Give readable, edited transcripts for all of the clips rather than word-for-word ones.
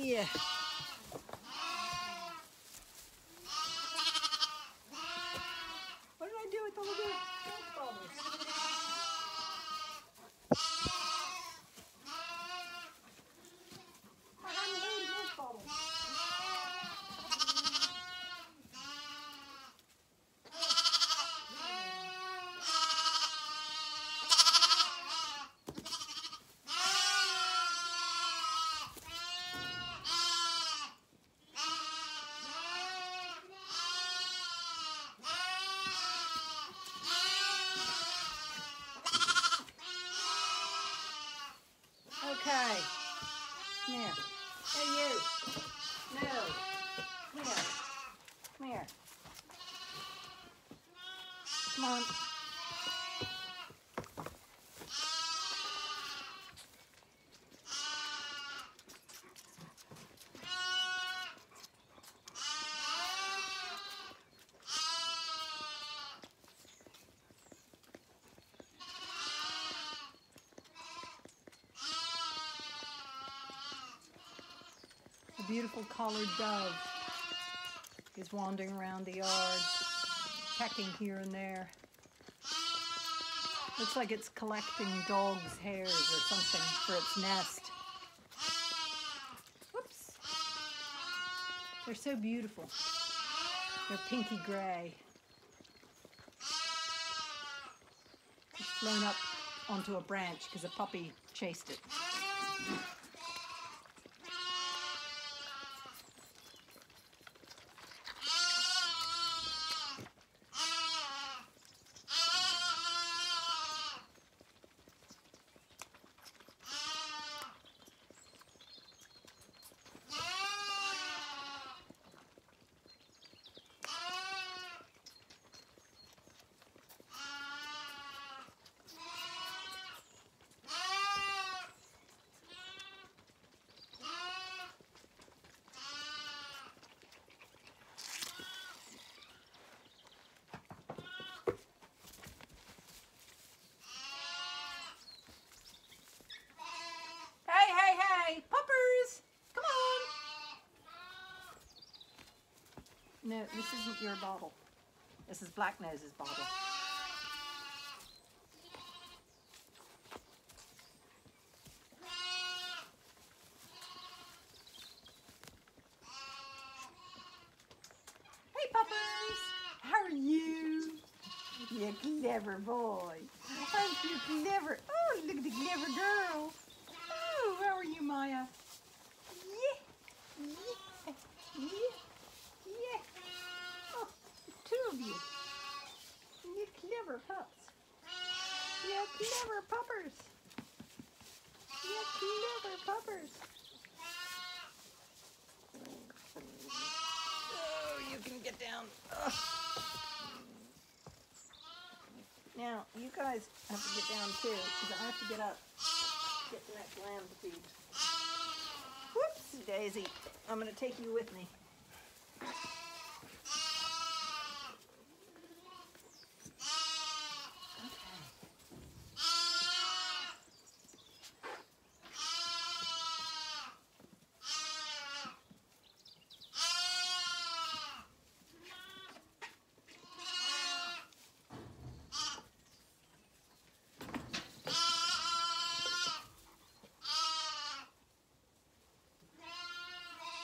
Быстрее! Можно делать голубой. Okay. Now, hey you. No. Come here. Come here. Come on. A beautiful collared dove is wandering around the yard, pecking here and there. Looks like it's collecting dogs' hairs or something for its nest. Whoops. They're so beautiful. They're pinky gray. It's flown up onto a branch because a puppy chased it. No, this isn't your bottle. This is Black Nose's bottle. Hey puppies, how are you? You clever boy. Oh, you clever. Oh, look at the clever girl. Oh, how are you, Maya? Yeah, yeah, yeah. You. You clever pups. You clever puppers. You clever puppers. Oh, you can get down. Ugh. Now, you guys have to get down too, because I have to get up. Get the next lamb to feed. Whoopsie daisy. I'm going to take you with me.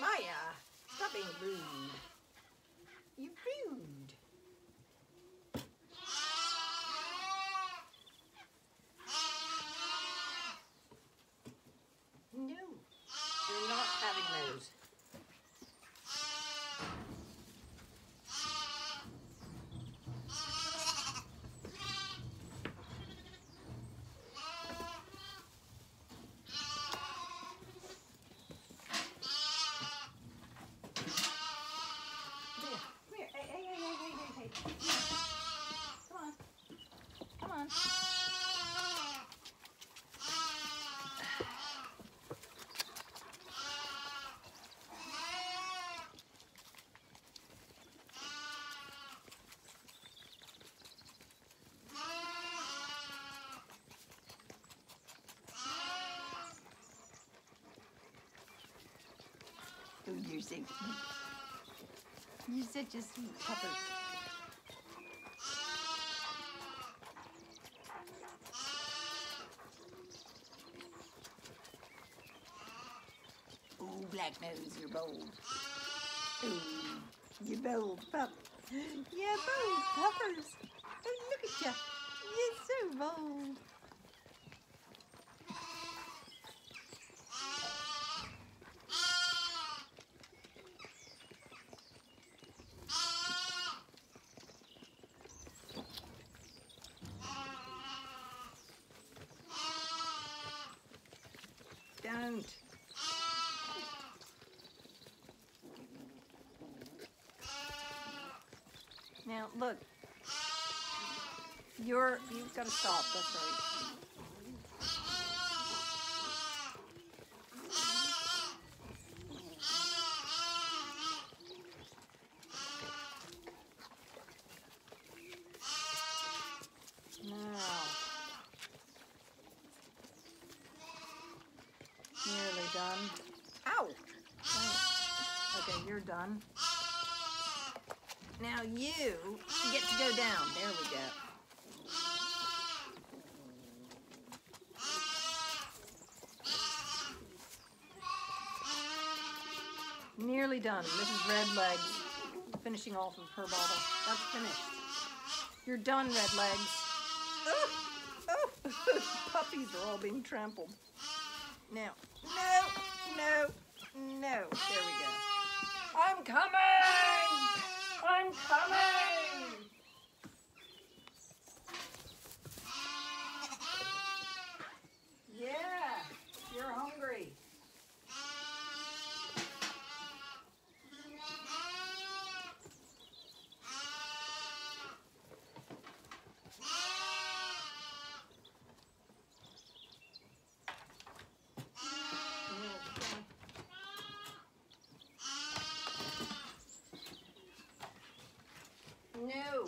Maya, stop being rude. You're rude. No, you're not having those. Нельзя. Нельзя just cover. Oh, black nose, you're bold. Oh, you're bold, pup. Yeah, bold puppers. Oh, look at you. You're so bold. Don't. Now look, you've got to stop. That's right. Done. Ow! Oh. Okay, you're done. Now you get to go down. There we go. Nearly done. Mrs. Redlegs finishing off of her bottle. That's finished. You're done, Redlegs. Oh, oh. Puppies are all being trampled. Now, no. There we go. I'm coming! I'm coming! Yeah, you're hungry. No.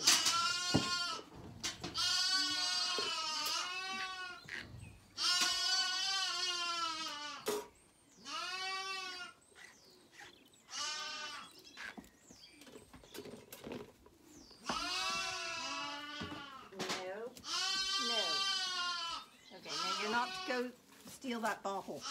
Okay, now you're not to go steal that bottle.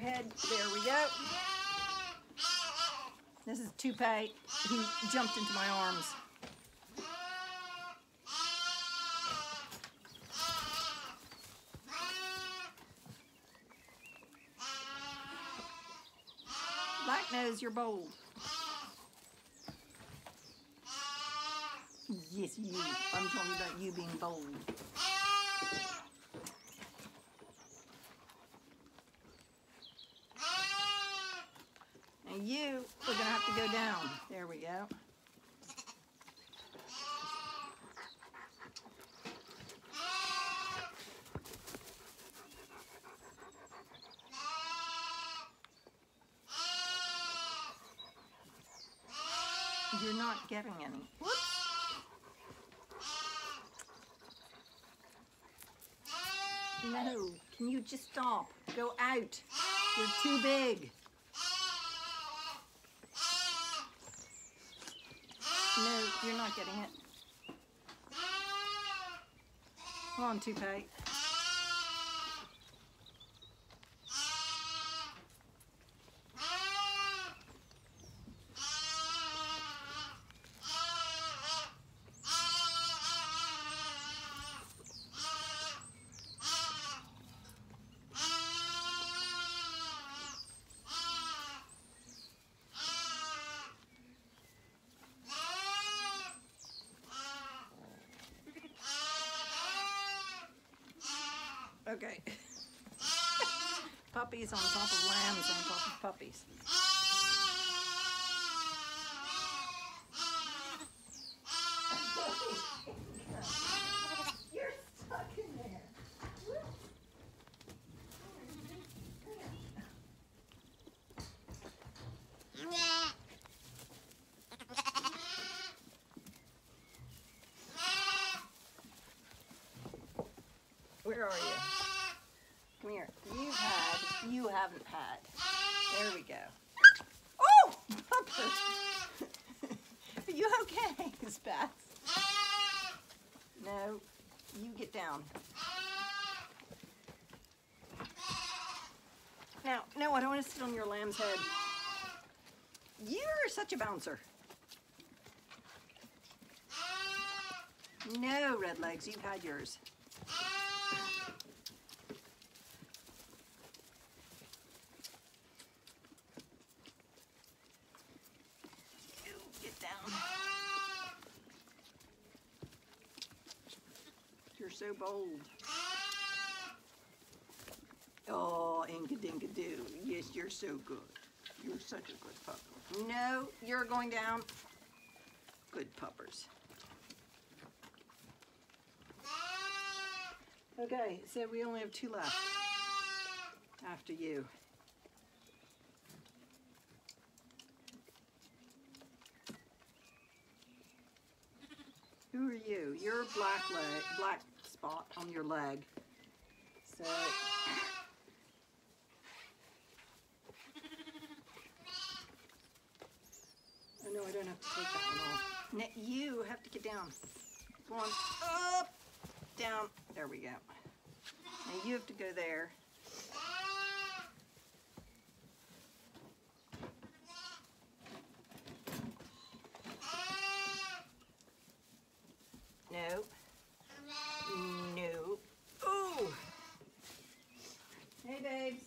Head. There we go. This is Toupee, who jumped into my arms. Black nose, you're bold. Yes, you. I'm talking about you being bold. You are gonna have to go down. There we go. You're not getting any. Whoops. No, can you just stop? Go out. You're too big. No, you're not getting it. Come on, Toupee. Okay. Puppies on top of lambs on top of puppies. You're stuck in there. Where are you? Come here. You haven't had. There we go. Oh, Pupper! Are you okay, Spats? No, you get down. Now, no, I don't want to sit on your lamb's head. You're such a bouncer. No, Redlegs, you've had yours. You get down. You're so bold. Oh, Inga-dinga-doo. Yes, you're so good. You're such a good pupper. No, you're going down. Good puppers. Okay, so we only have two left after you. Who are you? You're a black spot on your leg. So. Oh no, I don't have to take that one off. No, you have to get down. Go on. Up, down. There we go. Now you have to go there. No. No. Ooh. Hey, babes.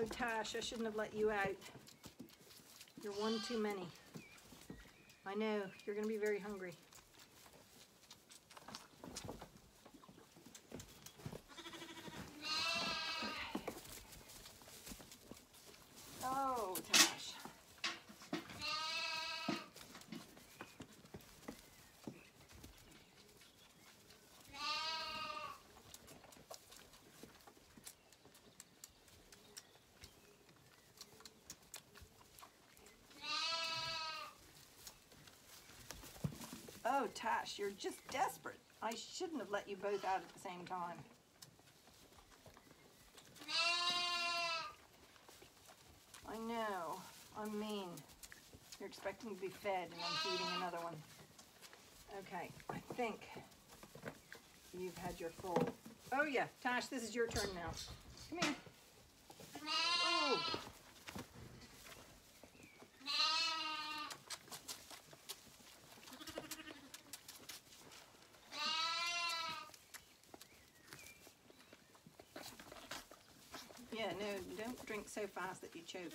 Oh, Tash, I shouldn't have let you out. You're one too many. I know, you're going to be very hungry. Okay. Oh, Tash. Oh, Tash, you're just desperate. I shouldn't have let you both out at the same time. I know. I'm mean. You're expecting to be fed, and I'm feeding another one. Okay, I think you've had your full. Oh, yeah. Tash, this is your turn now. Come here. Oh. Yeah, no, don't drink so fast that you choke.